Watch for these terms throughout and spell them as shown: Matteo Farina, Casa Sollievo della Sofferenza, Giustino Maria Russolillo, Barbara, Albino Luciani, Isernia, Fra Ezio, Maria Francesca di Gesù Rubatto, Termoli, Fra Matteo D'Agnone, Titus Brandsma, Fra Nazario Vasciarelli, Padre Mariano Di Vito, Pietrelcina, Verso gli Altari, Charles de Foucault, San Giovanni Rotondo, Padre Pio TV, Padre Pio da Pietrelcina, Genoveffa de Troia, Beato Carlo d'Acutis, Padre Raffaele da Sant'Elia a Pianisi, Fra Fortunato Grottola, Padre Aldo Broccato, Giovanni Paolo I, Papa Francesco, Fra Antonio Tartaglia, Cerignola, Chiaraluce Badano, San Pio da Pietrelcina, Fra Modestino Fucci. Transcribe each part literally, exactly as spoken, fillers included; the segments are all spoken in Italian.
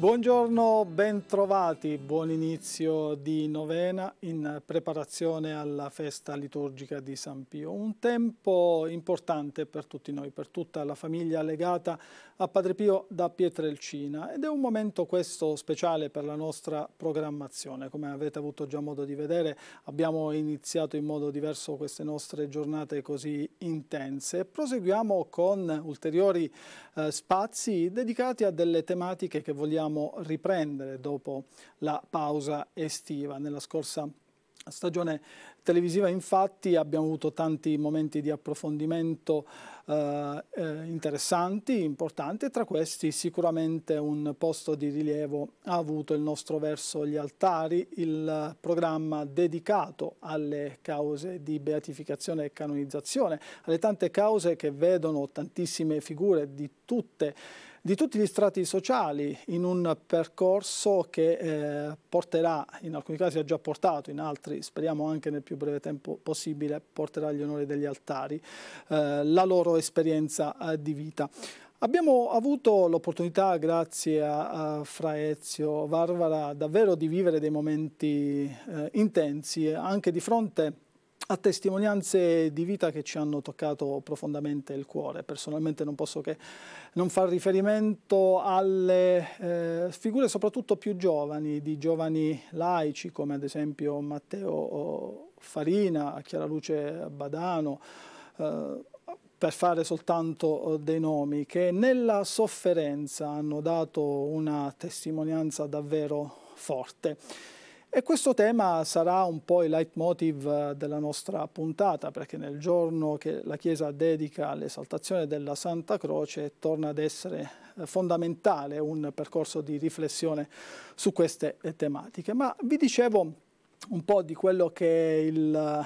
Buongiorno, bentrovati, buon inizio di novena in preparazione alla festa liturgica di San Pio. Un tempo importante per tutti noi, per tutta la famiglia legata a Padre Pio da Pietrelcina, ed è un momento questo speciale per la nostra programmazione. Come avete avuto già modo di vedere, abbiamo iniziato in modo diverso queste nostre giornate così intense e proseguiamo con ulteriori eh, spazi dedicati a delle tematiche che vogliamo riprendere dopo la pausa estiva. Nella scorsa stagione televisiva, infatti, abbiamo avuto tanti momenti di approfondimento eh, interessanti, importanti, e tra questi sicuramente un posto di rilievo ha avuto il nostro Verso gli Altari, il programma dedicato alle cause di beatificazione e canonizzazione, alle tante cause che vedono tantissime figure di tutte di tutti gli strati sociali in un percorso che eh, porterà, in alcuni casi ha già portato, in altri speriamo anche nel più breve tempo possibile, porterà agli onori degli altari eh, la loro esperienza eh, di vita. Abbiamo avuto l'opportunità, grazie a, a Fra Ezio, Barbara, davvero di vivere dei momenti eh, intensi, anche di fronte a testimonianze di vita che ci hanno toccato profondamente il cuore. Personalmente non posso che non far riferimento alle eh, figure soprattutto più giovani, di giovani laici come ad esempio Matteo Farina, Chiaraluce Badano, eh, per fare soltanto dei nomi, che nella sofferenza hanno dato una testimonianza davvero forte. E questo tema sarà un po' il leitmotiv della nostra puntata, perché nel giorno che la Chiesa dedica all'esaltazione della Santa Croce torna ad essere fondamentale un percorso di riflessione su queste tematiche. Ma vi dicevo un po' di quello che è il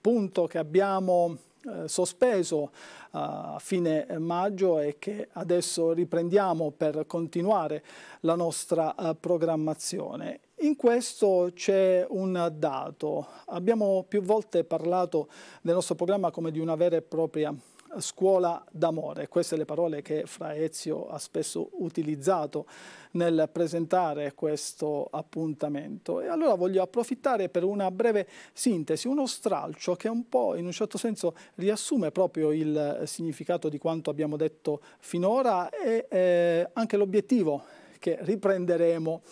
punto che abbiamo eh, sospeso a fine maggio e che adesso riprendiamo per continuare la nostra eh, programmazione. In questo c'è un dato. Abbiamo più volte parlato nel nostro programma come di una vera e propria scuola d'amore. Queste le parole che Fra Ezio ha spesso utilizzato nel presentare questo appuntamento. E allora voglio approfittare per una breve sintesi, uno stralcio che un po' in un certo senso riassume proprio il significato di quanto abbiamo detto finora e eh, anche l'obiettivo che riprenderemo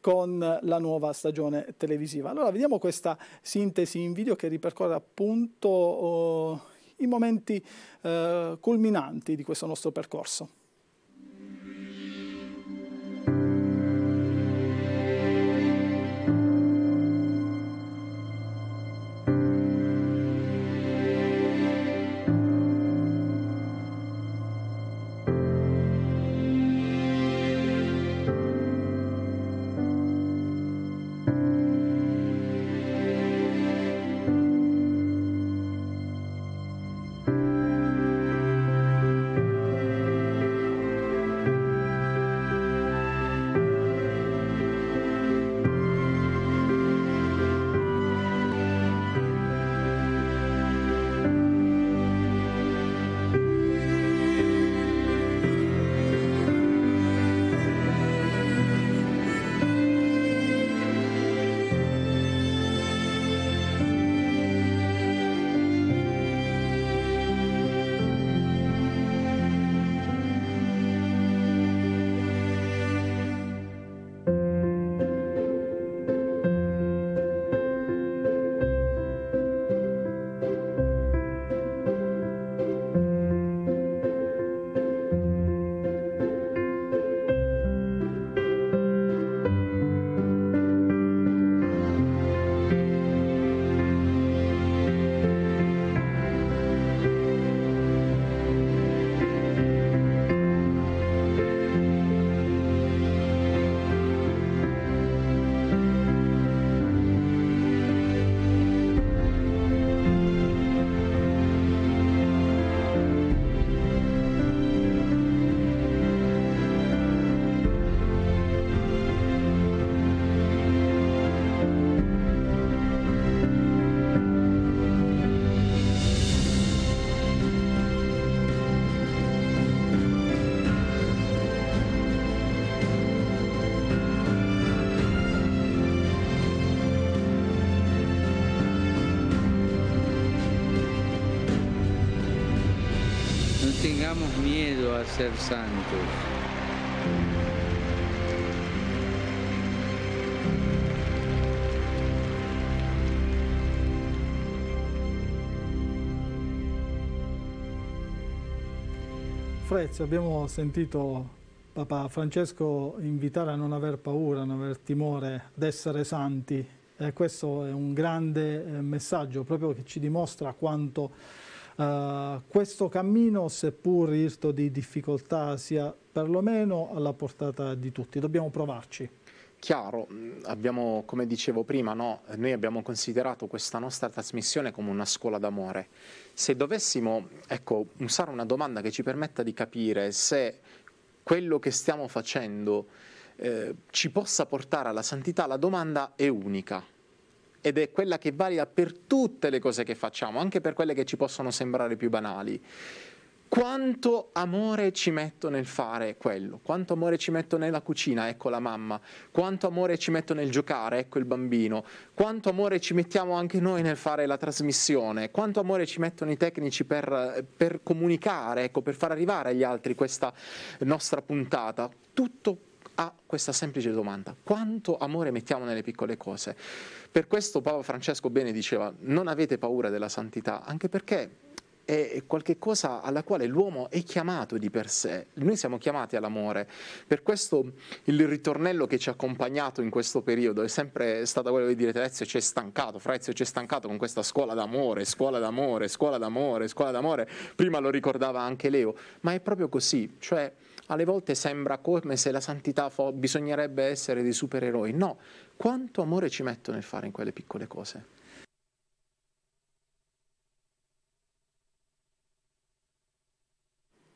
con la nuova stagione televisiva. Allora vediamo questa sintesi in video che ripercorre appunto oh, i momenti eh, culminanti di questo nostro percorso. tengamos miedo a ser santos. Fra Ezio, abbiamo sentito Papa Francesco invitare a non aver paura, a non aver timore, ad essere santi. Eh, questo è un grande eh, messaggio proprio che ci dimostra quanto eh, questo cammino, seppur irto di difficoltà, sia perlomeno alla portata di tutti. Dobbiamo provarci. Chiaro, abbiamo, come dicevo prima, no? Noi abbiamo considerato questa nostra trasmissione come una scuola d'amore. Se dovessimo, ecco, usare una domanda che ci permetta di capire se quello che stiamo facendo eh, ci possa portare alla santità, la domanda è unica. Ed è quella che varia per tutte le cose che facciamo, anche per quelle che ci possono sembrare più banali. Quanto amore ci metto nel fare quello, quanto amore ci metto nella cucina, ecco la mamma, quanto amore ci metto nel giocare, ecco il bambino, quanto amore ci mettiamo anche noi nel fare la trasmissione, quanto amore ci mettono i tecnici per, per comunicare, ecco, per far arrivare agli altri questa nostra puntata. Tutto a questa semplice domanda: quanto amore mettiamo nelle piccole cose? Per questo Papa Francesco bene diceva: non avete paura della santità, anche perché è qualcosa alla quale l'uomo è chiamato di per sé. Noi siamo chiamati all'amore. Per questo il ritornello che ci ha accompagnato in questo periodo è sempre stato quello di dire: Ezio ci è stancato, Fra Ezio ci è stancato con questa scuola d'amore, scuola d'amore, scuola d'amore, scuola d'amore. Prima lo ricordava anche Leo, ma è proprio così, cioè alle volte sembra come se la santità fo- bisognerebbe essere dei supereroi. No, quanto amore ci metto nel fare in quelle piccole cose?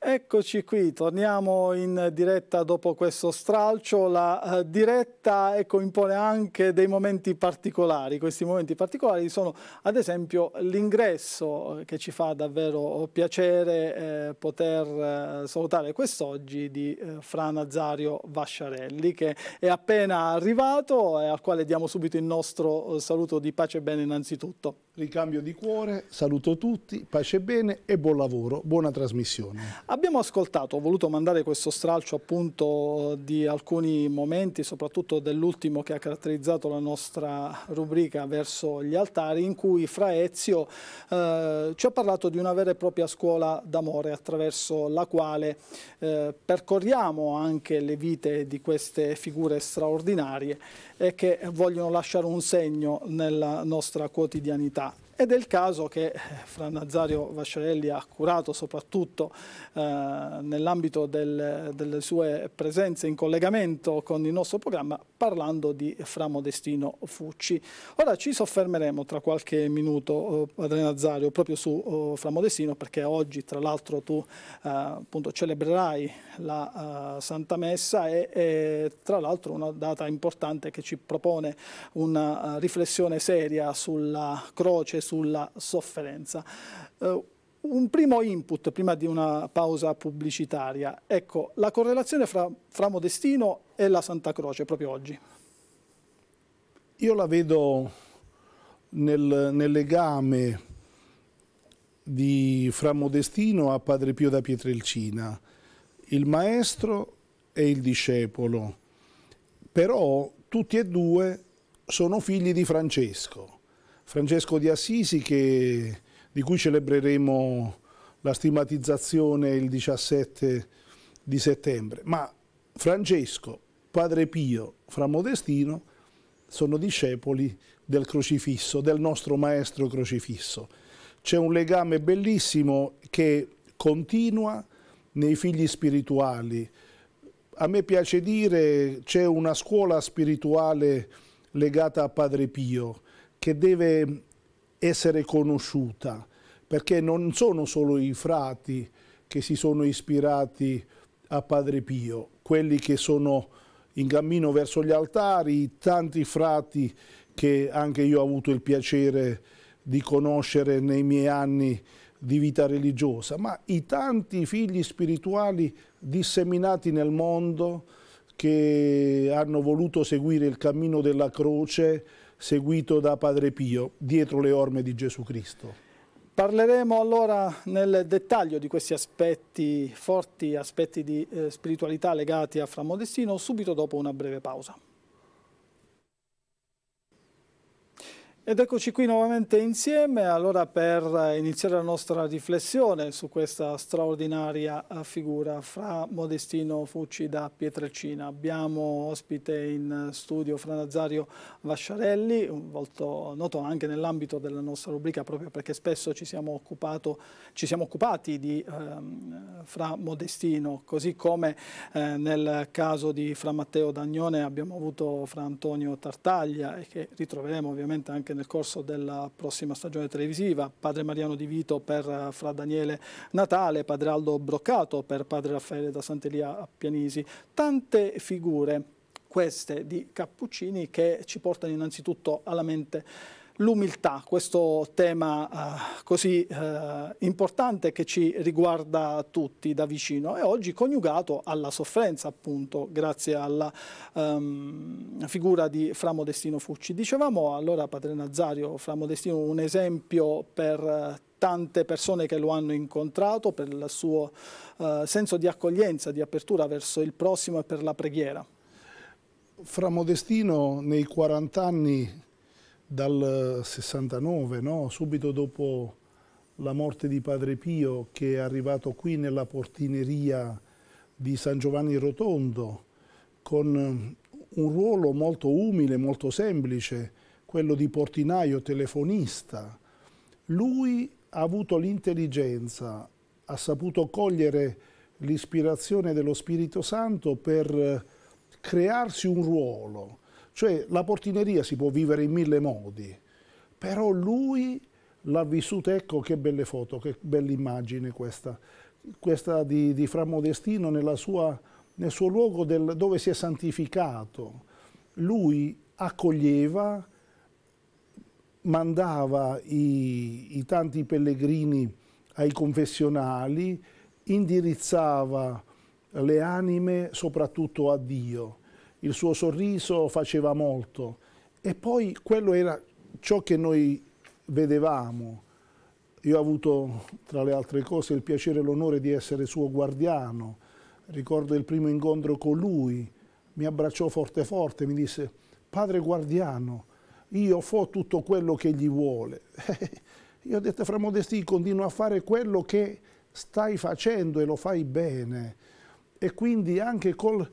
Eccoci qui, torniamo in diretta dopo questo stralcio. La eh, diretta, ecco, impone anche dei momenti particolari. Questi momenti particolari sono ad esempio l'ingresso, che ci fa davvero piacere eh, poter eh, salutare quest'oggi di eh, Fra Nazario Vasciarelli, che è appena arrivato e al quale diamo subito il nostro eh, saluto di pace e bene innanzitutto. Ricambio di cuore, saluto tutti, pace e bene e buon lavoro, buona trasmissione. Abbiamo ascoltato, ho voluto mandare questo stralcio appunto di alcuni momenti, soprattutto dell'ultimo che ha caratterizzato la nostra rubrica Verso gli Altari, in cui Fra Ezio eh, ci ha parlato di una vera e propria scuola d'amore attraverso la quale eh, percorriamo anche le vite di queste figure straordinarie e che vogliono lasciare un segno nella nostra quotidianità. Ed è il caso che Fra Nazario Vasciarelli ha curato soprattutto eh, nell'ambito del, delle sue presenze in collegamento con il nostro programma, parlando di Fra Modestino Fucci. Ora ci soffermeremo tra qualche minuto, eh, Padre Nazario, proprio su eh, Fra Modestino, perché oggi tra l'altro tu eh, appunto celebrerai la eh, Santa Messa e, e tra l'altro una data importante che ci propone una uh, riflessione seria sulla croce, sulla sofferenza. Uh, un primo input prima di una pausa pubblicitaria. Ecco, la correlazione fra, fra Modestino e la Santa Croce proprio oggi. Io la vedo nel, nel legame di Fra Modestino a Padre Pio da Pietrelcina, il maestro e il discepolo, però tutti e due sono figli di Francesco. Francesco di Assisi, che, di cui celebreremo la stigmatizzazione il diciassette di settembre. Ma Francesco, Padre Pio, Fra Modestino sono discepoli del crocifisso, del nostro maestro crocifisso. C'è un legame bellissimo che continua nei figli spirituali. A me piace dire c'è una scuola spirituale legata a Padre Pio, che deve essere conosciuta, perché non sono solo i frati che si sono ispirati a Padre Pio, quelli che sono in cammino verso gli altari, tanti frati che anche io ho avuto il piacere di conoscere nei miei anni di vita religiosa, ma i tanti figli spirituali disseminati nel mondo che hanno voluto seguire il cammino della croce seguito da Padre Pio, dietro le orme di Gesù Cristo. Parleremo allora nel dettaglio di questi aspetti, forti aspetti di eh, spiritualità legati a Fra Modestino, subito dopo una breve pausa. Ed eccoci qui nuovamente insieme, allora per iniziare la nostra riflessione su questa straordinaria figura, Fra Modestino Fucci da Pietrelcina. Abbiamo ospite in studio Fra Nazario Vasciarelli, molto noto anche nell'ambito della nostra rubrica, proprio perché spesso ci siamo, occupato, ci siamo occupati di ehm, Fra Modestino, così come eh, nel caso di Fra Matteo D'Agnone abbiamo avuto Fra Antonio Tartaglia, e che ritroveremo ovviamente anche nel corso della prossima stagione televisiva, Padre Mariano Di Vito per Fra Daniele Natale, Padre Aldo Broccato per Padre Raffaele da Sant'Elia a Pianisi. Tante figure, queste di Cappuccini, che ci portano innanzitutto alla mente l'umiltà, questo tema eh, così eh, importante che ci riguarda tutti da vicino, e oggi coniugato alla sofferenza, appunto, grazie alla ehm, figura di Fra Modestino Fucci. Dicevamo allora, Padre Nazario, Fra Modestino un esempio per eh, tante persone che lo hanno incontrato, per il suo eh, senso di accoglienza, di apertura verso il prossimo e per la preghiera. Fra Modestino nei quaranta anni dal sessantanove, no? Subito dopo la morte di Padre Pio, che è arrivato qui nella portineria di San Giovanni Rotondo, con un ruolo molto umile, molto semplice, quello di portinaio, telefonista. Lui ha avuto l'intelligenza, ha saputo cogliere l'ispirazione dello Spirito Santo per crearsi un ruolo. Cioè la portineria si può vivere in mille modi, però lui l'ha vissuta. Ecco che belle foto, che bella immagine questa, questa di, di Fra Modestino nella sua, nel suo luogo del, dove si è santificato. Lui accoglieva, mandava i, i tanti pellegrini ai confessionali, indirizzava le anime soprattutto a Dio. Il suo sorriso faceva molto, e poi quello era ciò che noi vedevamo. Io ho avuto, tra le altre cose, il piacere e l'onore di essere suo guardiano. Ricordo il primo incontro con lui, mi abbracciò forte forte, mi disse: padre guardiano, io fo tutto quello che gli vuole. Io ho detto: Fra Modestino, continua a fare quello che stai facendo e lo fai bene. E quindi anche col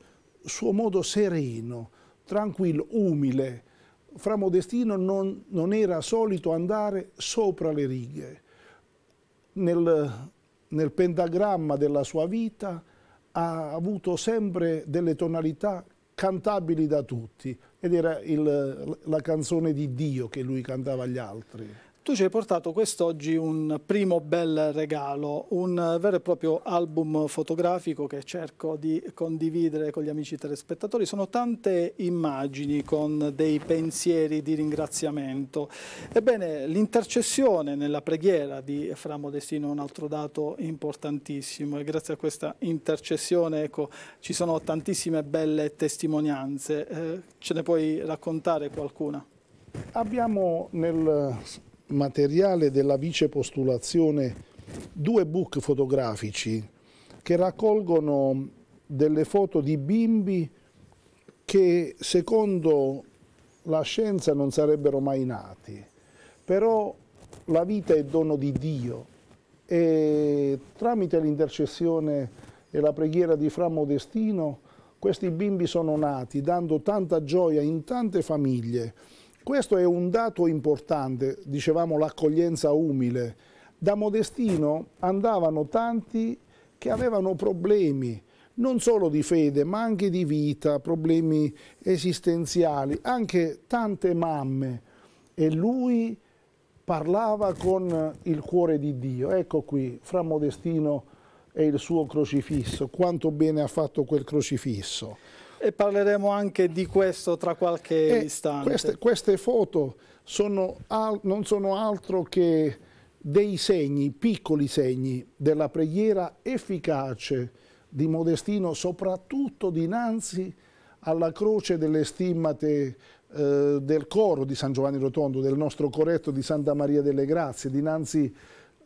suo modo sereno, tranquillo, umile. Fra Modestino non, non era solito andare sopra le righe. Nel, nel pentagramma della sua vita ha avuto sempre delle tonalità cantabili da tutti, ed era il, la canzone di Dio che lui cantava agli altri. Tu ci hai portato quest'oggi un primo bel regalo, un vero e proprio album fotografico che cerco di condividere con gli amici telespettatori. Sono tante immagini con dei pensieri di ringraziamento. Ebbene, l'intercessione nella preghiera di Fra Modestino è un altro dato importantissimo, e grazie a questa intercessione, ecco, ci sono tantissime belle testimonianze. Eh, ce ne puoi raccontare qualcuna? Abbiamo nel materiale della vicepostulazione due book fotografici che raccolgono delle foto di bimbi che secondo la scienza non sarebbero mai nati, però la vita è dono di Dio, e tramite l'intercessione e la preghiera di Fra Modestino questi bimbi sono nati, dando tanta gioia in tante famiglie. Questo è un dato importante, dicevamo l'accoglienza umile. Da Modestino andavano tanti che avevano problemi, non solo di fede, ma anche di vita, problemi esistenziali, anche tante mamme. E lui parlava con il cuore di Dio. Ecco qui, Fra Modestino e il suo crocifisso, quanto bene ha fatto quel crocifisso. E parleremo anche di questo tra qualche e istante. Queste, queste foto sono al, non sono altro che dei segni, piccoli segni, della preghiera efficace di Modestino, soprattutto dinanzi alla croce delle stimmate eh, del coro di San Giovanni Rotondo, del nostro coretto di Santa Maria delle Grazie, dinanzi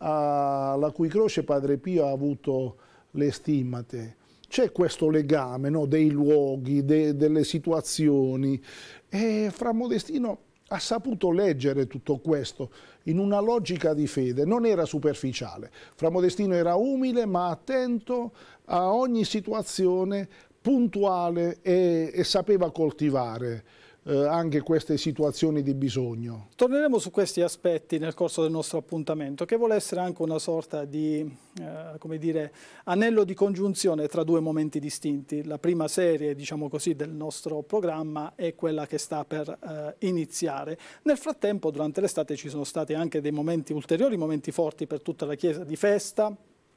alla cui croce Padre Pio ha avuto le stimmate. C'è questo legame, no, dei luoghi, de, delle situazioni, e Fra Modestino ha saputo leggere tutto questo in una logica di fede, non era superficiale. Fra Modestino era umile ma attento a ogni situazione, puntuale e, e sapeva coltivare eh, anche queste situazioni di bisogno. Torneremo su questi aspetti nel corso del nostro appuntamento, che vuole essere anche una sorta di eh, come dire, anello di congiunzione tra due momenti distinti. La prima serie, diciamo così, del nostro programma è quella che sta per eh, iniziare. Nel frattempo, durante l'estate ci sono stati anche dei momenti ulteriori, momenti forti per tutta la Chiesa, di festa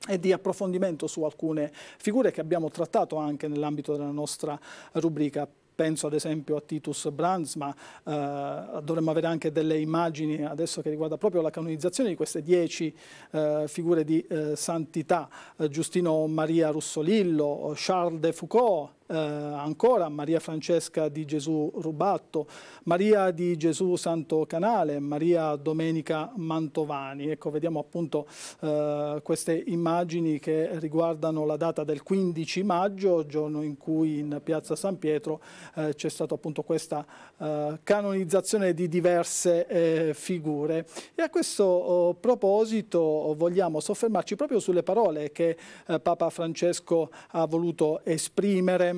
e di approfondimento su alcune figure che abbiamo trattato anche nell'ambito della nostra rubrica. Penso ad esempio a Titus Brandsma, eh, dovremmo avere anche delle immagini adesso che riguarda proprio la canonizzazione di queste dieci eh, figure di eh, santità, eh, Giustino Maria Russolillo, Charles de Foucault, eh, ancora Maria Francesca di Gesù Rubatto, Maria di Gesù Santo Canale, Maria Domenica Mantovani. Ecco, vediamo appunto eh, queste immagini che riguardano la data del quindici maggio, giorno in cui in piazza San Pietro Eh, c'è stata appunto questa eh, canonizzazione di diverse eh, figure. E a questo oh, proposito vogliamo soffermarci proprio sulle parole che eh, Papa Francesco ha voluto esprimere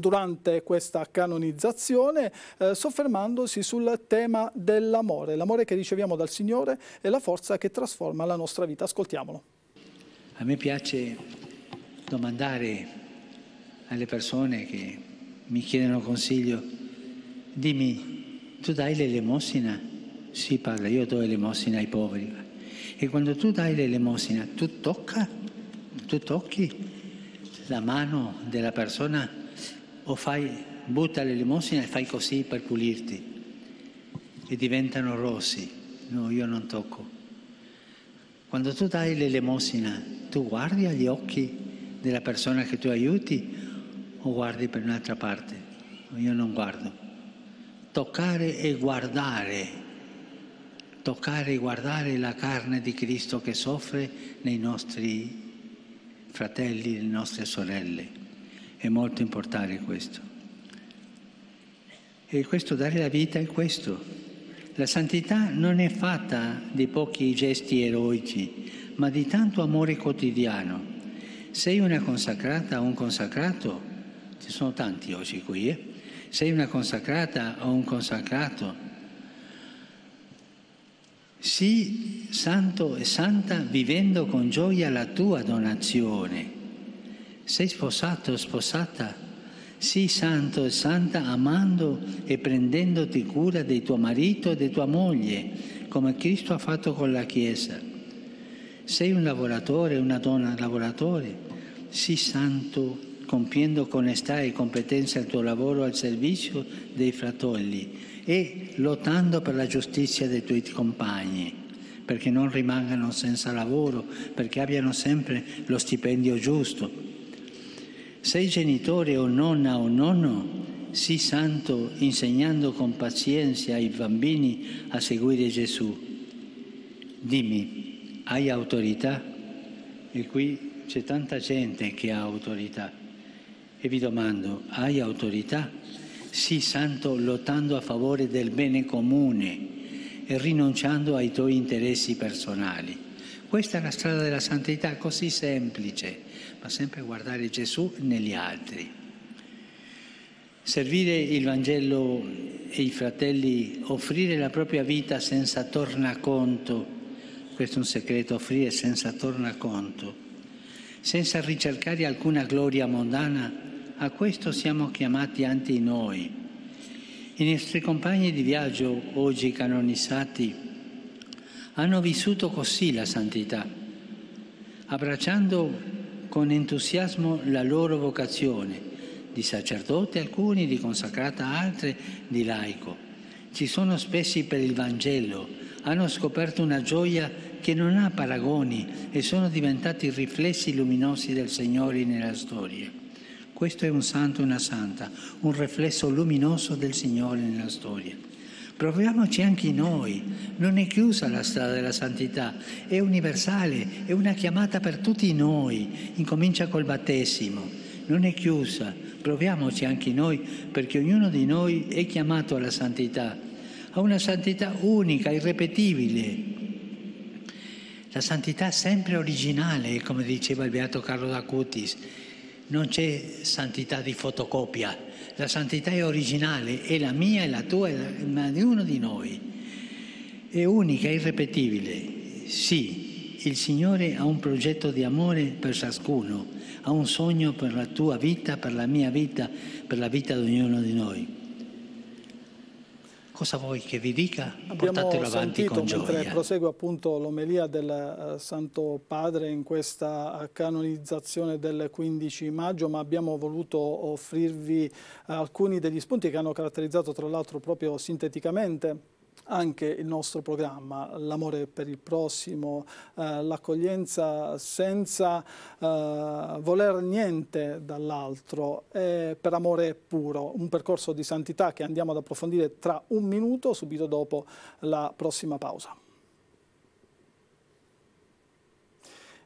durante questa canonizzazione, eh, soffermandosi sul tema dell'amore, l'amore che riceviamo dal Signore e la forza che trasforma la nostra vita. Ascoltiamolo. A me piace domandare alle persone che mi chiedono consiglio: dimmi, tu dai l'elemosina? Sì, padre, io do l'elemosina ai poveri. E quando tu dai l'elemosina, tu tocca, tu tocchi la mano della persona o fai, butta l'elemosina e fai così per pulirti? E diventano rossi. No, io non tocco. Quando tu dai l'elemosina, tu guardi agli occhi della persona che tu aiuti o guardi per un'altra parte? Io non guardo. Toccare e guardare, toccare e guardare la carne di Cristo che soffre nei nostri fratelli, nelle nostre sorelle. È molto importante questo. E questo, dare la vita è questo. La santità non è fatta di pochi gesti eroici, ma di tanto amore quotidiano. Sei una consacrata o un consacrato? Ci sono tanti oggi qui, eh? Sei una consacrata o un consacrato? Sii santo e santa vivendo con gioia la tua donazione. Sei sposato o sposata? Sii santo e santa amando e prendendoti cura di tuo marito e di tua moglie, come Cristo ha fatto con la Chiesa. Sei un lavoratore, una donna lavoratore? Sii santo compiendo con onestà e competenza il tuo lavoro al servizio dei fratelli e lottando per la giustizia dei tuoi compagni, perché non rimangano senza lavoro, perché abbiano sempre lo stipendio giusto. Sei genitore o nonna o nonno? Sii santo insegnando con pazienza ai bambini a seguire Gesù. Dimmi, hai autorità? E qui c'è tanta gente che ha autorità. E vi domando, hai autorità? Sii santo lottando a favore del bene comune e rinunciando ai tuoi interessi personali. Questa è la strada della santità, così semplice, ma sempre guardare Gesù negli altri. Servire il Vangelo e i fratelli, offrire la propria vita senza tornaconto. Questo è un segreto, offrire senza tornaconto, senza ricercare alcuna gloria mondana. A questo siamo chiamati anche noi. I nostri compagni di viaggio, oggi canonizzati, hanno vissuto così la santità, abbracciando con entusiasmo la loro vocazione, di sacerdote alcuni, di consacrata altri, di laico. Ci sono spesi per il Vangelo, hanno scoperto una gioia che non ha paragoni e sono diventati riflessi luminosi del Signore nella storia. Questo è un santo e una santa, un riflesso luminoso del Signore nella storia. Proviamoci anche noi, non è chiusa la strada della santità, è universale, è una chiamata per tutti noi, incomincia col battesimo, non è chiusa, proviamoci anche noi perché ognuno di noi è chiamato alla santità, a una santità unica, irrepetibile. La santità sempre originale, come diceva il Beato Carlo d'Acutis, non c'è santità di fotocopia, la santità è originale, è la mia, è la tua, è la di uno di noi, è unica, è irrepetibile. Sì, il Signore ha un progetto di amore per ciascuno, ha un sogno per la tua vita, per la mia vita, per la vita di ognuno di noi. Cosa vuoi che vi dica? Abbiamo portatelo avanti sentito, con gioia. Mentre prosegue appunto l'omelia del uh, Santo Padre in questa canonizzazione del quindici maggio, ma abbiamo voluto offrirvi uh, alcuni degli spunti che hanno caratterizzato tra l'altro proprio sinteticamente anche il nostro programma, l'amore per il prossimo, eh, l'accoglienza senza eh, voler niente dall'altro, eh, per amore puro, un percorso di santità che andiamo ad approfondire tra un minuto, subito dopo la prossima pausa.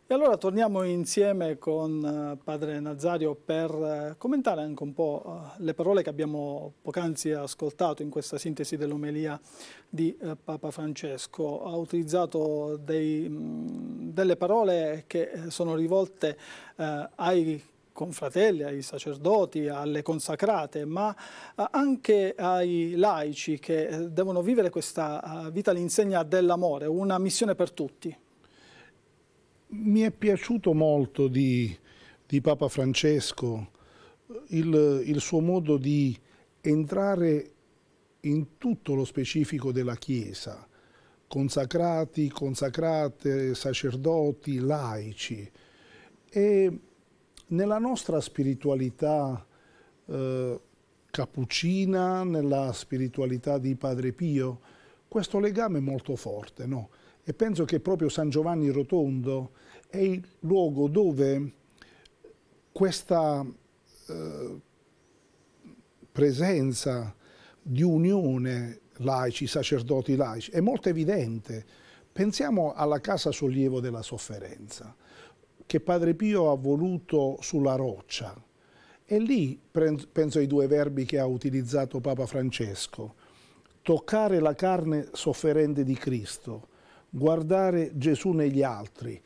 E allora torniamo insieme con Padre Nazario per commentare anche un po' le parole che abbiamo poc'anzi ascoltato in questa sintesi dell'omelia di Papa Francesco. Ha utilizzato dei, delle parole che sono rivolte eh, ai confratelli, ai sacerdoti, alle consacrate, ma anche ai laici che devono vivere questa vita all'insegna dell'amore, una missione per tutti. Mi è piaciuto molto di, di Papa Francesco il, il suo modo di entrare in tutto lo specifico della Chiesa, consacrati, consacrate, sacerdoti, laici. E nella nostra spiritualità eh, cappuccina, nella spiritualità di Padre Pio, questo legame è molto forte, no? E penso che proprio San Giovanni Rotondo è il luogo dove questa eh, presenza di unione laici, sacerdoti laici, è molto evidente. Pensiamo alla Casa Sollievo della Sofferenza, che Padre Pio ha voluto sulla roccia. E lì penso ai due verbi che ha utilizzato Papa Francesco, toccare la carne sofferente di Cristo, guardare Gesù negli altri,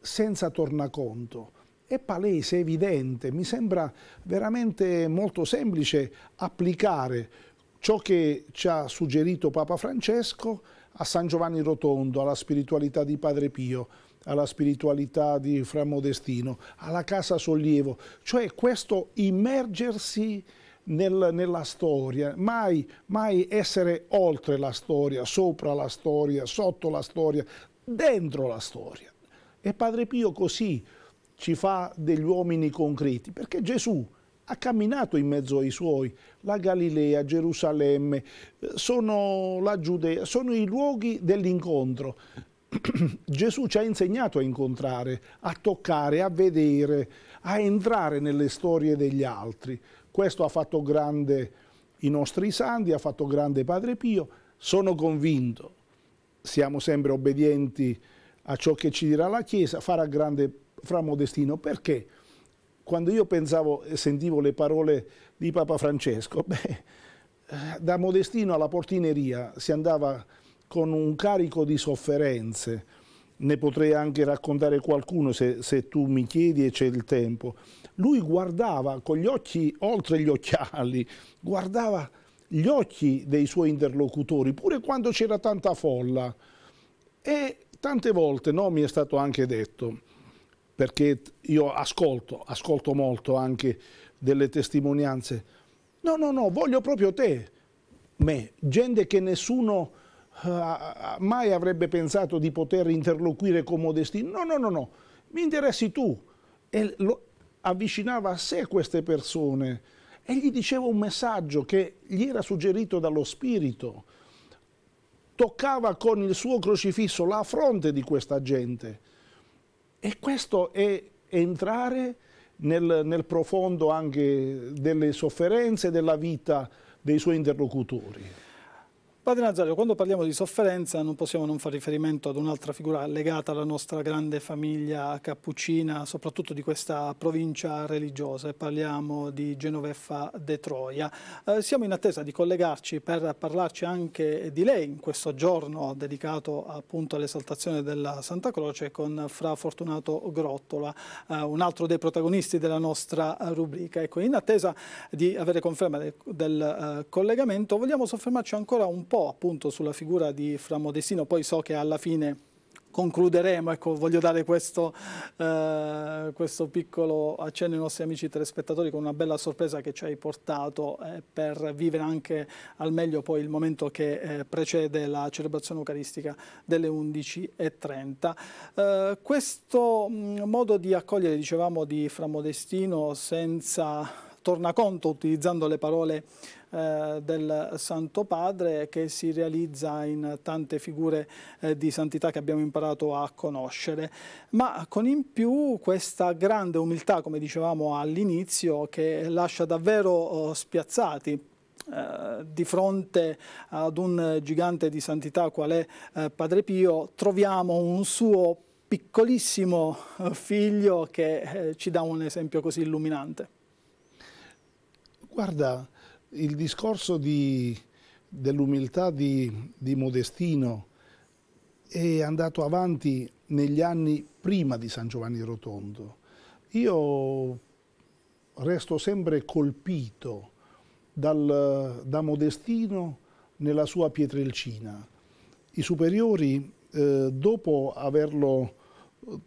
senza tornaconto. È palese, è evidente, mi sembra veramente molto semplice applicare ciò che ci ha suggerito Papa Francesco a San Giovanni Rotondo, alla spiritualità di Padre Pio, alla spiritualità di Fra Modestino, alla Casa Sollievo. Cioè questo immergersi Nel, nella storia, mai, mai essere oltre la storia, sopra la storia, sotto la storia, dentro la storia. E Padre Pio così ci fa degli uomini concreti, perché Gesù ha camminato in mezzo ai suoi, la Galilea, Gerusalemme, sono la Giudea, sono i luoghi dell'incontro. Gesù ci ha insegnato a incontrare, a toccare, a vedere, a entrare nelle storie degli altri. Questo ha fatto grande i nostri santi, ha fatto grande Padre Pio. Sono convinto, siamo sempre obbedienti a ciò che ci dirà la Chiesa, farà grande Fra Modestino. Perché? Quando io pensavo e sentivo le parole di Papa Francesco, beh, da Modestino alla portineria si andava con un carico di sofferenze. Ne potrei anche raccontare qualcuno se, se tu mi chiedi e c'è il tempo. Lui guardava con gli occhi oltre gli occhiali, guardava gli occhi dei suoi interlocutori, pure quando c'era tanta folla. E tante volte, no, mi è stato anche detto, perché io ascolto, ascolto molto anche delle testimonianze, no, no, no, voglio proprio te, me, gente che nessuno uh, mai avrebbe pensato di poter interloquire con Modestino, no, no, no, no, mi interessi tu. E lo, avvicinava a sé queste persone e gli diceva un messaggio che gli era suggerito dallo Spirito. Toccava con il suo crocifisso la fronte di questa gente. E questo è entrare nel, nel profondo anche delle sofferenze della vita dei suoi interlocutori. Padre Nazario, quando parliamo di sofferenza non possiamo non fare riferimento ad un'altra figura legata alla nostra grande famiglia cappuccina, soprattutto di questa provincia religiosa, e parliamo di Genoveffa de Troia. Eh, siamo in attesa di collegarci per parlarci anche di lei in questo giorno dedicato appunto all'esaltazione della Santa Croce con Fra Fortunato Grottola, eh, un altro dei protagonisti della nostra rubrica. Ecco, in attesa di avere conferma de, del eh, collegamento vogliamo soffermarci ancora un po' appunto sulla figura di Fra Modestino, poi so che alla fine concluderemo, ecco, voglio dare questo, eh, questo piccolo accenno ai nostri amici telespettatori con una bella sorpresa che ci hai portato eh, per vivere anche al meglio poi il momento che eh, precede la celebrazione eucaristica delle undici e trenta. Eh, questo mh, modo di accogliere, dicevamo, di Fra Modestino senza tornaconto, utilizzando le parole eh, del Santo Padre, che si realizza in tante figure eh, di santità che abbiamo imparato a conoscere, ma con in più questa grande umiltà, come dicevamo all'inizio, che lascia davvero oh, spiazzati Eh, di fronte ad un gigante di santità qual è eh, Padre Pio. Troviamo un suo piccolissimo figlio che eh, ci dà un esempio così illuminante. Guarda, il discorso dell'umiltà di, di Modestino è andato avanti negli anni prima di San Giovanni Rotondo. Io resto sempre colpito dal, da Modestino nella sua Pietrelcina. I superiori, eh, dopo averlo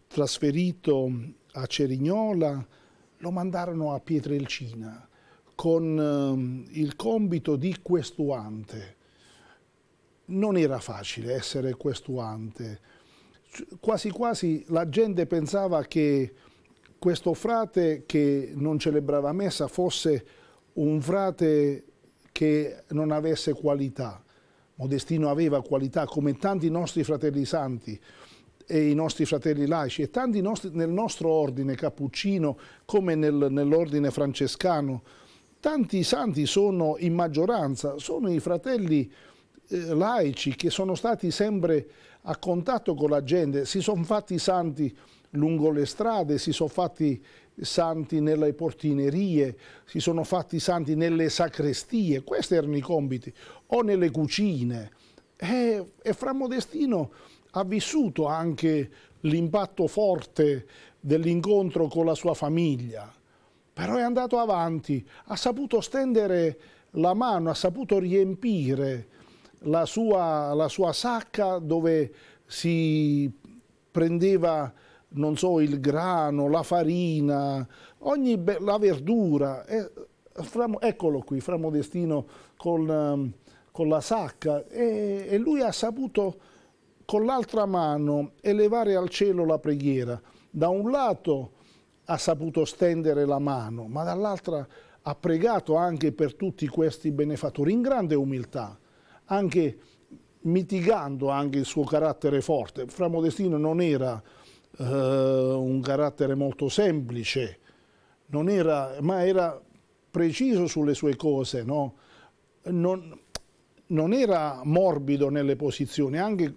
trasferito a Cerignola, lo mandarono a Pietrelcina con il compito di questuante. Non era facile essere questuante. Quasi quasi la gente pensava che questo frate che non celebrava messa fosse un frate che non avesse qualità. Modestino aveva qualità, come tanti nostri fratelli santi e i nostri fratelli laici e tanti nostri, nel nostro ordine cappuccino come nel, nell'ordine francescano. Tanti santi sono in maggioranza, sono i fratelli eh, laici che sono stati sempre a contatto con la gente, si sono fatti santi lungo le strade, si sono fatti santi nelle portinerie, si sono fatti santi nelle sacrestie, questi erano i compiti, o nelle cucine. E, e Fra Modestino ha vissuto anche l'impatto forte dell'incontro con la sua famiglia. Però è andato avanti, ha saputo stendere la mano, ha saputo riempire la sua, la sua sacca dove si prendeva, non so, il grano, la farina, ogni la verdura. E, fra, eccolo qui, Fra Modestino con, con la sacca. E, e lui ha saputo con l'altra mano elevare al cielo la preghiera. Da un lato ha saputo stendere la mano, ma dall'altra ha pregato anche per tutti questi benefattori, in grande umiltà, anche mitigando anche il suo carattere forte. Fra Modestino non era eh, un carattere molto semplice, non era, ma era preciso sulle sue cose, no? non, non era morbido nelle posizioni, anche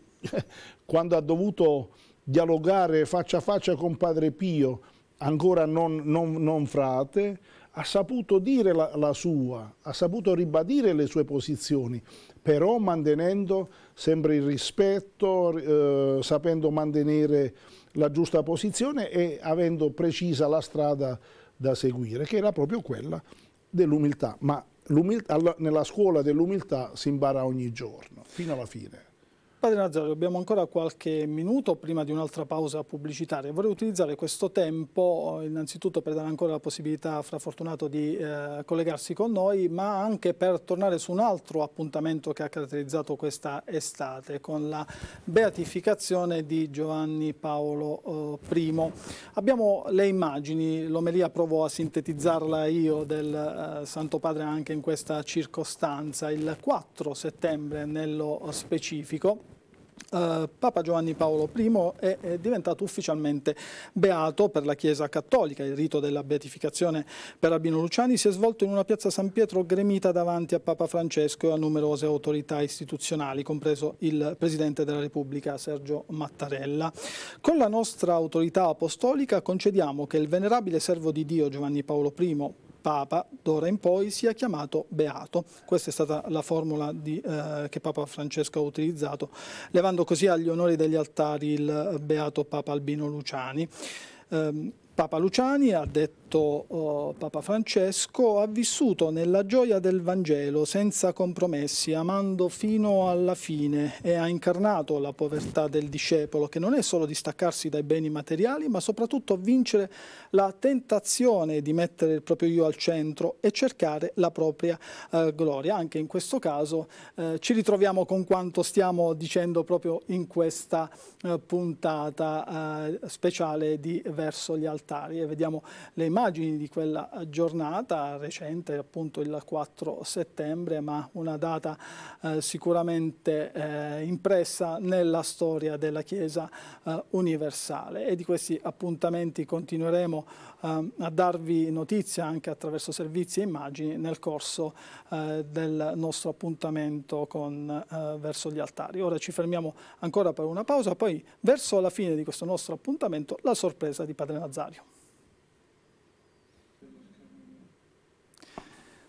quando ha dovuto dialogare faccia a faccia con Padre Pio, ancora non, non, non frate, ha saputo dire la, la sua, ha saputo ribadire le sue posizioni, però mantenendo sempre il rispetto, eh, sapendo mantenere la giusta posizione e avendo precisa la strada da seguire, che era proprio quella dell'umiltà. Ma l'umiltà, nella scuola dell'umiltà si impara ogni giorno, fino alla fine. Padre Nazario, abbiamo ancora qualche minuto prima di un'altra pausa pubblicitaria. Vorrei utilizzare questo tempo innanzitutto per dare ancora la possibilità a Fra Fortunato di eh, collegarsi con noi, ma anche per tornare su un altro appuntamento che ha caratterizzato questa estate, con la beatificazione di Giovanni Paolo eh, primo. Abbiamo le immagini, l'omelia provo a sintetizzarla io, del eh, Santo Padre anche in questa circostanza, il quattro settembre nello specifico. Uh, Papa Giovanni Paolo I è, è diventato ufficialmente beato per la Chiesa Cattolica. Il rito della beatificazione per Albino Luciani si è svolto in una piazza San Pietro gremita davanti a Papa Francesco e a numerose autorità istituzionali, compreso il Presidente della Repubblica Sergio Mattarella. Con la nostra autorità apostolica concediamo che il venerabile servo di Dio Giovanni Paolo I, Papa, d'ora in poi sia chiamato beato. Questa è stata la formula di, eh, che Papa Francesco ha utilizzato, levando così agli onori degli altari il beato Papa Albino Luciani. Eh, Papa Luciani, ha detto eh, Papa Francesco, ha vissuto nella gioia del Vangelo, senza compromessi, amando fino alla fine, e ha incarnato la povertà del discepolo, che non è solo distaccarsi dai beni materiali, ma soprattutto vincere la tentazione di mettere il proprio io al centro e cercare la propria eh, gloria. Anche in questo caso eh, ci ritroviamo con quanto stiamo dicendo proprio in questa eh, puntata eh, speciale di Verso gli Altari. E vediamo le immagini di quella giornata recente, appunto il quattro settembre, ma una data eh, sicuramente eh, impressa nella storia della Chiesa eh, universale. E di questi appuntamenti continueremo eh, a darvi notizia anche attraverso servizi e immagini nel corso eh, del nostro appuntamento con eh, Verso gli Altari. Ora ci fermiamo ancora per una pausa, poi verso la fine di questo nostro appuntamento la sorpresa di Padre Nazario.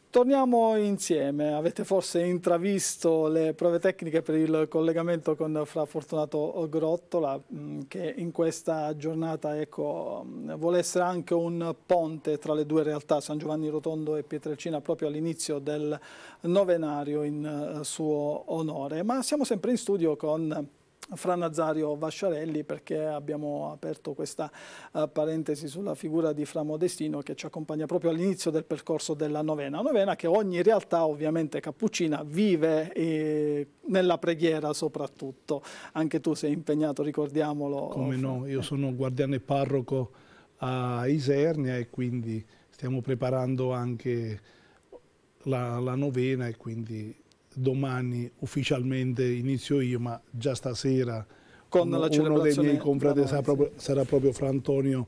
Torniamo insieme. Avete forse intravisto le prove tecniche per il collegamento con Fra Fortunato Grottola, che in questa giornata, ecco, vuole essere anche un ponte tra le due realtà, San Giovanni Rotondo e Pietrelcina, proprio all'inizio del novenario in suo onore. Ma siamo sempre in studio con Fra Nazario Vasciarelli, perché abbiamo aperto questa uh, parentesi sulla figura di Fra Modestino, che ci accompagna proprio all'inizio del percorso della novena, novena che ogni realtà ovviamente cappuccina vive eh, nella preghiera soprattutto. Anche tu sei impegnato, ricordiamolo. Come no, io sono guardiano e parroco a Isernia e quindi stiamo preparando anche la, la novena e quindi domani ufficialmente inizio io, ma già stasera con uno, la celebrazione uno dei miei confrati sarà proprio, sarà proprio Fra Antonio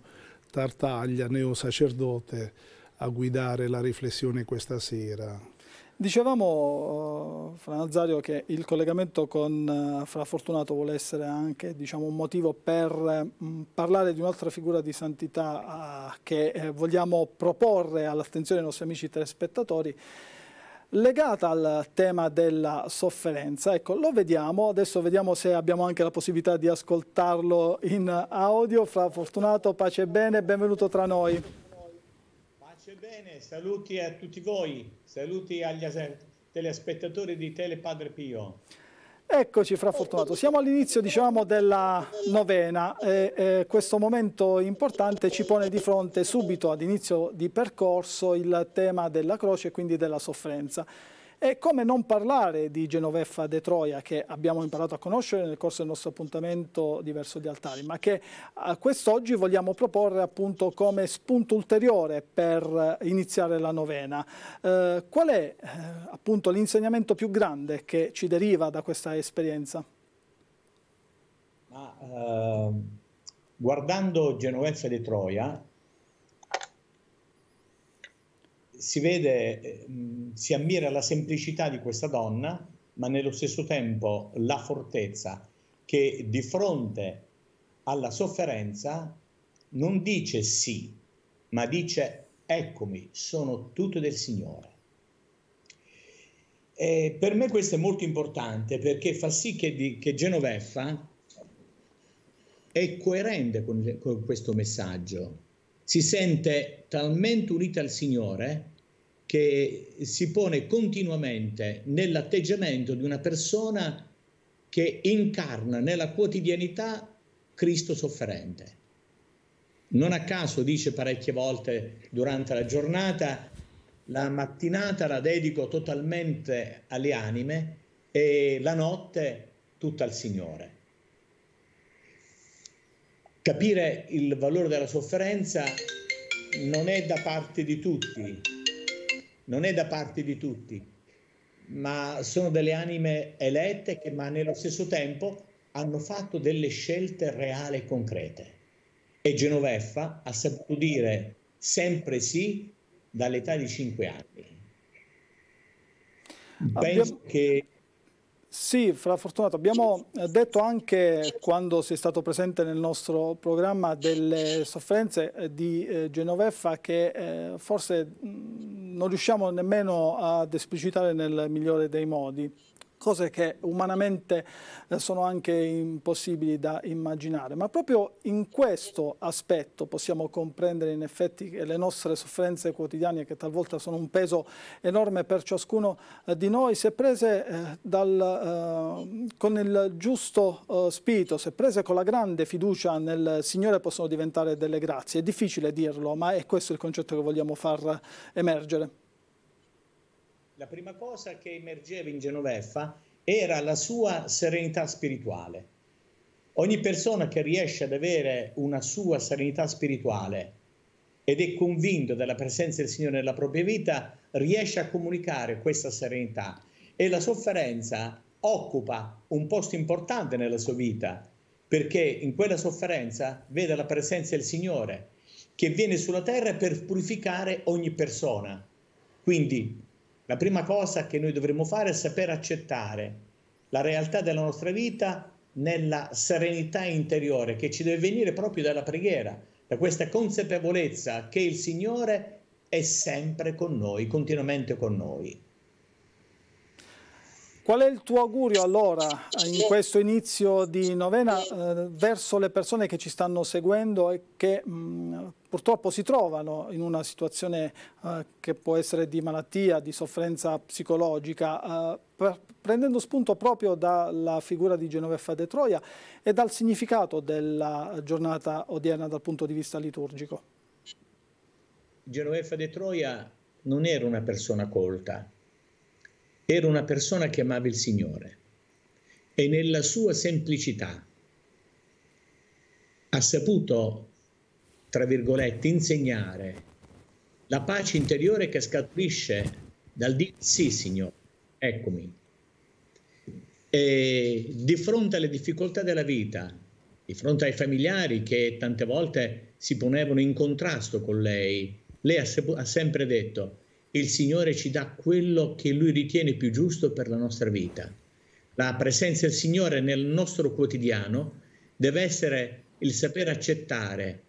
Tartaglia, neo sacerdote, a guidare la riflessione questa sera. Dicevamo, uh, Fra Nazario, che il collegamento con uh, Fra Fortunato vuole essere anche, diciamo, un motivo per mh, parlare di un'altra figura di santità uh, che eh, vogliamo proporre all'attenzione dei nostri amici telespettatori, legata al tema della sofferenza. Ecco, lo vediamo, adesso vediamo se abbiamo anche la possibilità di ascoltarlo in audio. Fra Fortunato, pace e bene, benvenuto tra noi. Pace e bene, saluti a tutti voi, saluti agli telespettatori di Telepadre Pio. Eccoci Fra Fortunato, siamo all'inizio, diciamo, della novena e, e questo momento importante ci pone di fronte subito ad inizio di percorso il tema della croce e quindi della sofferenza. E come non parlare di Genoveffa de Troia, che abbiamo imparato a conoscere nel corso del nostro appuntamento di Verso gli Altari, ma che quest'oggi vogliamo proporre appunto come spunto ulteriore per iniziare la novena. Eh, qual è eh, appunto l'insegnamento più grande che ci deriva da questa esperienza? Ma, eh, guardando Genoveffa de Troia si vede, si ammira la semplicità di questa donna, ma nello stesso tempo la fortezza che di fronte alla sofferenza non dice sì, ma dice eccomi, sono tutto del Signore. E per me questo è molto importante, perché fa sì che, di, che Genoveffa è coerente con, con questo messaggio. Si sente talmente unita al Signore che si pone continuamente nell'atteggiamento di una persona che incarna nella quotidianità Cristo sofferente. Non a caso dice parecchie volte durante la giornata: la mattinata la dedico totalmente alle anime e la notte tutta al Signore. Capire il valore della sofferenza non è da parte di tutti, non è da parte di tutti, ma sono delle anime elette che, ma nello stesso tempo hanno fatto delle scelte reali e concrete. E Genoveffa ha saputo dire sempre sì dall'età di cinque anni. Penso abbiamo... che... Sì, Fra Fortunato, abbiamo detto anche quando sei stato presente nel nostro programma delle sofferenze di Genoveffa che forse non riusciamo nemmeno ad esplicitare nel migliore dei modi, cose che umanamente sono anche impossibili da immaginare, ma proprio in questo aspetto possiamo comprendere in effetti che le nostre sofferenze quotidiane, che talvolta sono un peso enorme per ciascuno di noi, se prese dal, eh, con il giusto eh, spirito, se prese con la grande fiducia nel Signore, possono diventare delle grazie. È difficile dirlo, ma è questo il concetto che vogliamo far emergere. La prima cosa che emergeva in Genoveffa era la sua serenità spirituale. Ogni persona che riesce ad avere una sua serenità spirituale ed è convinto della presenza del Signore nella propria vita, riesce a comunicare questa serenità, e la sofferenza occupa un posto importante nella sua vita, perché in quella sofferenza vede la presenza del Signore che viene sulla terra per purificare ogni persona. Quindi la prima cosa che noi dovremmo fare è saper accettare la realtà della nostra vita nella serenità interiore che ci deve venire proprio dalla preghiera, da questa consapevolezza che il Signore è sempre con noi, continuamente con noi. Qual è il tuo augurio allora in questo inizio di novena eh, verso le persone che ci stanno seguendo e che mh, purtroppo si trovano in una situazione eh, che può essere di malattia, di sofferenza psicologica, eh, per, prendendo spunto proprio dalla figura di Genoveffa de Troia e dal significato della giornata odierna dal punto di vista liturgico? Genoveffa de Troia non era una persona colta. Era una persona che amava il Signore e nella sua semplicità ha saputo, tra virgolette, insegnare la pace interiore che scaturisce dal dire sì Signore, eccomi. E di fronte alle difficoltà della vita, di fronte ai familiari che tante volte si ponevano in contrasto con lei, lei ha, ha sempre detto: il Signore ci dà quello che Lui ritiene più giusto per la nostra vita. La presenza del Signore nel nostro quotidiano deve essere il saper accettare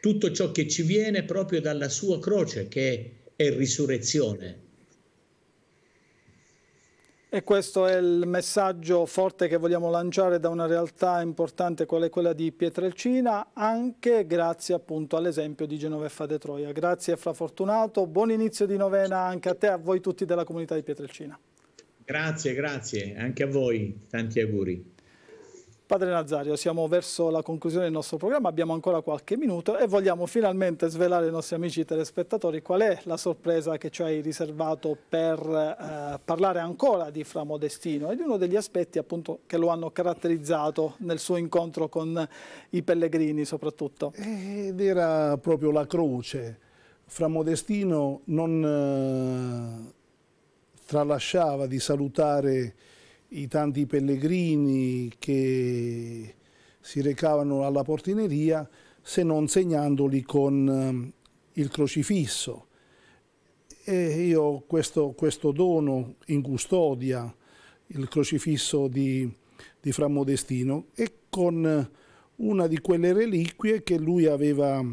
tutto ciò che ci viene proprio dalla sua croce, che è risurrezione. E questo è il messaggio forte che vogliamo lanciare da una realtà importante qual è quella di Pietrelcina, anche grazie appunto all'esempio di Genoveffa de Troia. Grazie Fra Fortunato, buon inizio di novena anche a te e a voi tutti della comunità di Pietrelcina. Grazie, grazie, anche a voi, tanti auguri. Padre Nazario, siamo verso la conclusione del nostro programma, abbiamo ancora qualche minuto e vogliamo finalmente svelare ai nostri amici telespettatori qual è la sorpresa che ci hai riservato per eh, parlare ancora di Fra Modestino e di uno degli aspetti appunto che lo hanno caratterizzato nel suo incontro con i pellegrini soprattutto. Ed era proprio la croce. Fra Modestino non eh, tralasciava di salutare i tanti pellegrini che si recavano alla portineria, se non segnandoli con il crocifisso. E io ho questo, questo dono in custodia, il crocifisso di, di Fra Modestino, e con una di quelle reliquie che lui aveva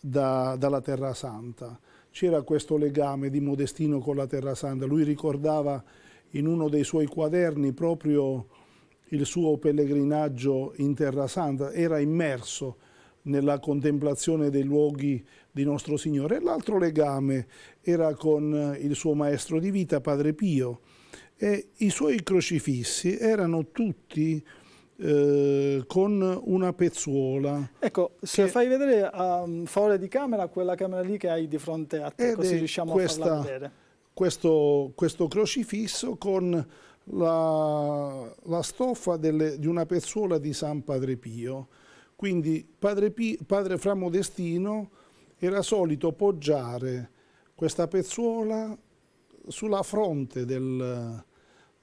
da, dalla Terra Santa. C'era questo legame di Modestino con la Terra Santa, lui ricordava in uno dei suoi quaderni proprio il suo pellegrinaggio in Terra Santa, era immerso nella contemplazione dei luoghi di Nostro Signore. L'altro legame era con il suo maestro di vita, Padre Pio, e i suoi crocifissi erano tutti Eh, con una pezzuola. Ecco, se che... fai vedere a favore di camera quella camera lì che hai di fronte a te, così riusciamo questa... a farla vedere. Questo, questo crocifisso con la, la stoffa delle, di una pezzuola di San Padre Pio. Quindi Padre, Pio, Padre Fra Modestino era solito poggiare questa pezzuola sulla fronte del,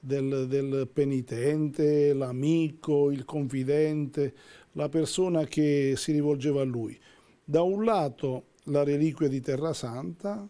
del, del penitente, l'amico, il confidente, la persona che si rivolgeva a lui. Da un lato la reliquia di Terra Santa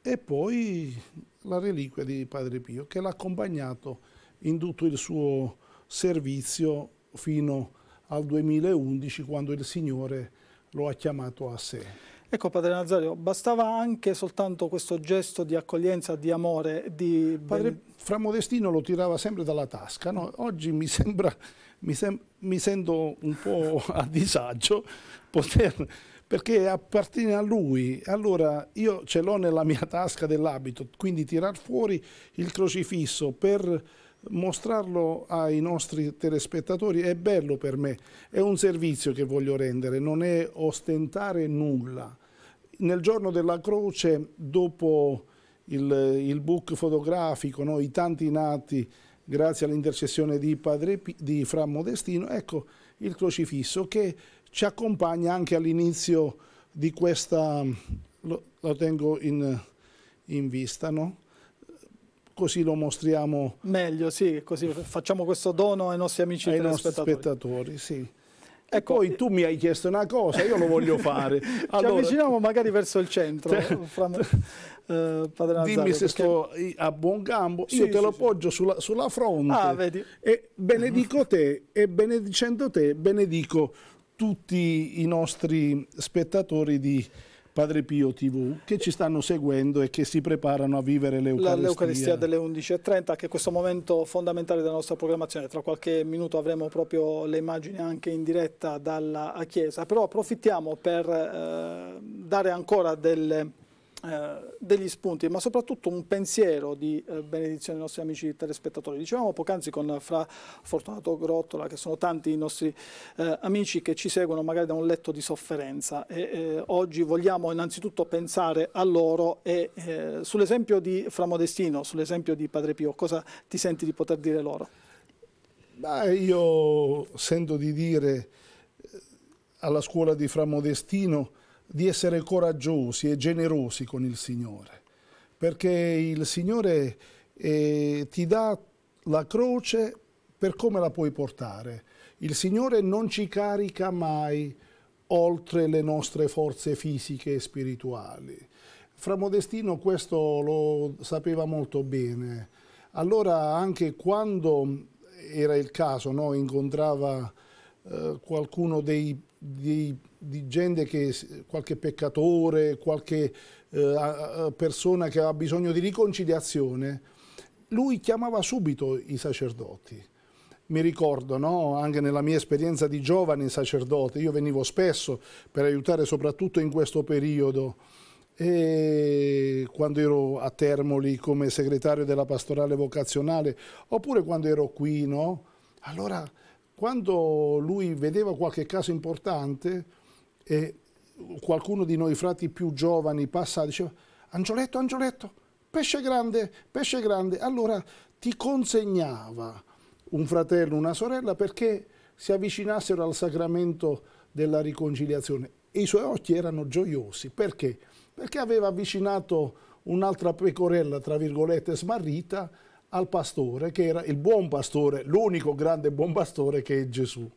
e poi la reliquia di Padre Pio, che l'ha accompagnato in tutto il suo servizio fino al duemilaundici, quando il Signore lo ha chiamato a sé. Ecco, Padre Nazario, bastava anche soltanto questo gesto di accoglienza, di amore, di... Padre Fra Modestino lo tirava sempre dalla tasca, no? Oggi mi sembra, mi, sem mi sento un po' a disagio, poter, perché appartiene a lui. Allora io ce l'ho nella mia tasca dell'abito, quindi tirar fuori il crocifisso per mostrarlo ai nostri telespettatori è bello per me, è un servizio che voglio rendere, non è ostentare nulla. Nel giorno della croce, dopo il, il book fotografico, no, i tanti nati grazie all'intercessione di, di Fra Modestino, ecco il crocifisso che ci accompagna anche all'inizio di questa, lo, lo tengo in, in vista, no? Così lo mostriamo meglio, sì, così facciamo questo dono ai nostri amici ai telespettatori. Nostri spettatori, sì. E poi tu mi hai chiesto una cosa, io lo voglio fare. Allora, ci avviciniamo magari verso il centro, fra, eh, Padre Nazario, dimmi se perché... sto a buon gambo, sì, io te sì, lo sì. poggio sulla, sulla fronte. Ah, vedi. E benedico te e benedicendo te benedico tutti i nostri spettatori di Padre Pio tivù, che ci stanno seguendo e che si preparano a vivere l'Eucaristia. L'Eucaristia delle undici e trenta, che è questo momento fondamentale della nostra programmazione. Tra qualche minuto avremo proprio le immagini anche in diretta dalla Chiesa. Però approfittiamo per eh, dare ancora delle, eh, degli spunti, ma soprattutto un pensiero di eh, benedizione ai nostri amici telespettatori. Dicevamo poc'anzi con Fra Fortunato Grottola, che sono tanti i nostri eh, amici che ci seguono magari da un letto di sofferenza, e eh, oggi vogliamo innanzitutto pensare a loro e eh, sull'esempio di Fra Modestino, sull'esempio di Padre Pio, cosa ti senti di poter dire loro? Beh, io sento di dire eh, alla scuola di Fra Modestino di essere coraggiosi e generosi con il Signore, perché il Signore eh, ti dà la croce per come la puoi portare. Il Signore non ci carica mai oltre le nostre forze fisiche e spirituali. Fra Modestino questo lo sapeva molto bene. Allora anche quando era il caso, no, incontrava eh, qualcuno dei Di, di gente che, qualche peccatore, qualche eh, persona che aveva bisogno di riconciliazione, lui chiamava subito i sacerdoti. Mi ricordo, no? Anche nella mia esperienza di giovane sacerdote, io venivo spesso per aiutare, soprattutto in questo periodo, e quando ero a Termoli come segretario della pastorale vocazionale, oppure quando ero qui, no? Allora, quando lui vedeva qualche caso importante e qualcuno di noi frati più giovani passava, diceva: Angioletto, Angioletto, pesce grande, pesce grande. Allora ti consegnava un fratello, una sorella, perché si avvicinassero al sacramento della riconciliazione. E i suoi occhi erano gioiosi. Perché? Perché aveva avvicinato un'altra pecorella, tra virgolette, smarrita, al pastore, che era il buon pastore, l'unico grande buon pastore che è Gesù.